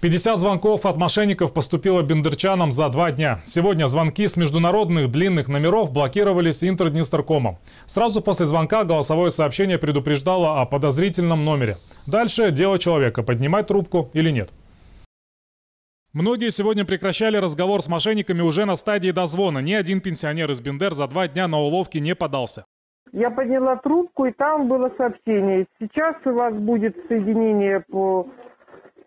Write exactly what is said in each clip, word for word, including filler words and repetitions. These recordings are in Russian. пятьдесят звонков от мошенников поступило бендерчанам за два дня. Сегодня звонки с международных длинных номеров блокировались Интерднестркомом. Сразу после звонка голосовое сообщение предупреждало о подозрительном номере. Дальше дело человека – поднимать трубку или нет. Многие сегодня прекращали разговор с мошенниками уже на стадии дозвона. Ни один пенсионер из Бендер за два дня на уловки не поддался. Я подняла трубку, и там было сообщение. Сейчас у вас будет соединение по...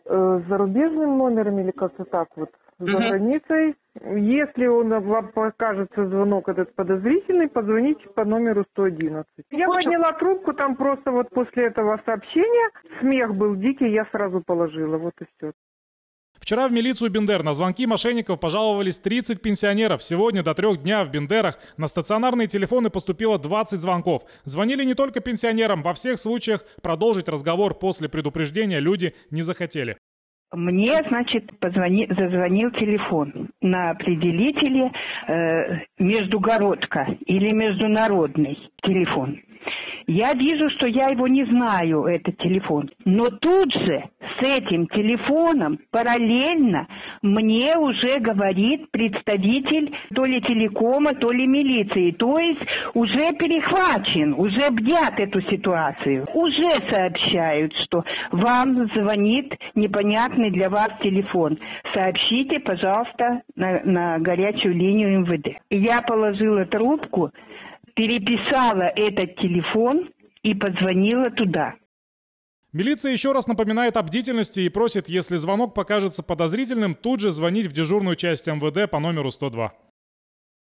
зарубежным номером или как-то так вот, за границей. Если он вам покажется звонок этот подозрительный, позвоните по номеру сто одиннадцать. Я подняла трубку, там просто вот после этого сообщения смех был дикий, я сразу положила, вот и все. Вчера в милицию Бендер на звонки мошенников пожаловались тридцать пенсионеров. Сегодня до трех дня в Бендерах на стационарные телефоны поступило двадцать звонков. Звонили не только пенсионерам. Во всех случаях продолжить разговор после предупреждения люди не захотели. Мне, значит, позвони, зазвонил телефон на определителе э, междугородка или международный телефон. Я вижу, что я его не знаю, этот телефон. Но тут же с этим телефоном параллельно мне уже говорит представитель то ли телекома, то ли милиции. То есть уже перехвачен, уже бдят эту ситуацию. Уже сообщают, что вам звонит непонятный для вас телефон. Сообщите, пожалуйста, на, на горячую линию МВД. Я положила трубку, переписала этот телефон и позвонила туда. Милиция еще раз напоминает о бдительности и просит, если звонок покажется подозрительным, тут же звонить в дежурную часть МВД по номеру сто два.